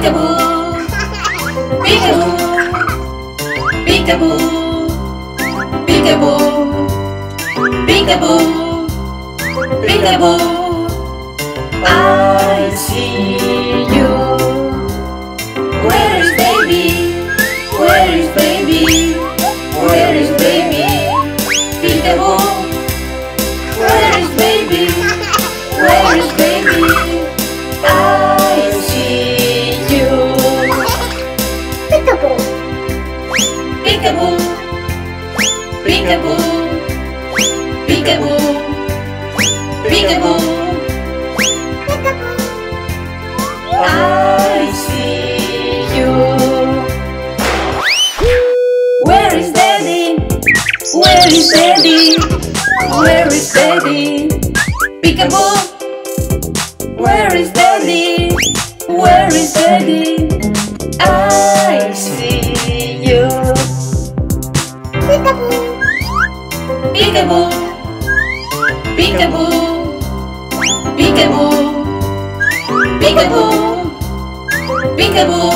Peekaboo, peekaboo, peekaboo, peekaboo, peekaboo, peekaboo. I see you. Where is baby? Where is baby? Where is baby? Peekaboo. Where is baby? Where is baby? I see. Peekaboo, peekaboo, peekaboo, peekaboo. I see you. Where is daddy? Where is daddy? Where is daddy? Peekaboo. Where is daddy? Where is daddy? I see you. Peekaboo, peekaboo, peekaboo, peekaboo, peekaboo, peekaboo.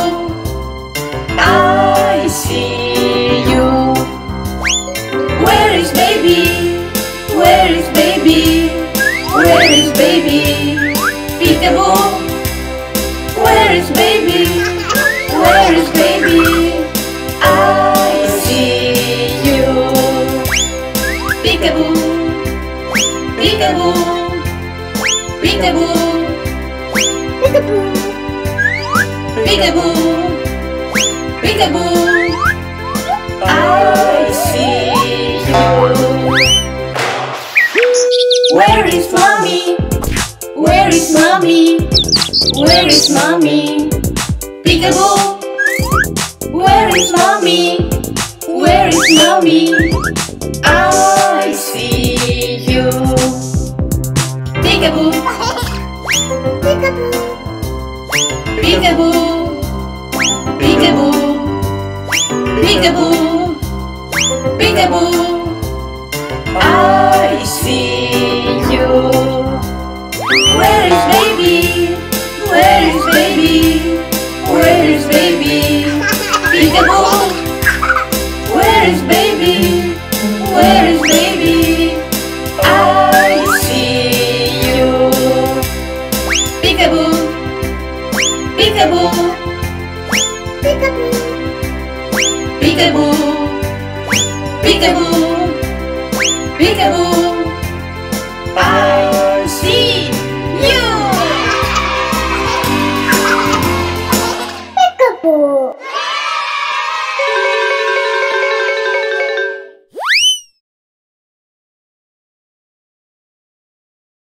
I see you. Where is baby? Where is baby? Where is baby? Peekaboo. Where is baby? Where is baby? I see you. Peekaboo, peekaboo, peekaboo, peekaboo, peekaboo, peekaboo. I see you. Where is mommy? Where is mommy? Where is mommy? Peekaboo. Where is mommy? Where is mommy? I see you. Peekaboo. Peekaboo. Peekaboo. Peekaboo. Peekaboo. Peekaboo. I see you. Where is baby? Where is baby? Where is baby? Peekaboo. Where is baby? Where is baby? I see you. Peekaboo. Peekaboo. Peekaboo. Peekaboo. Peekaboo. Peekaboo. I see you. Peekaboo.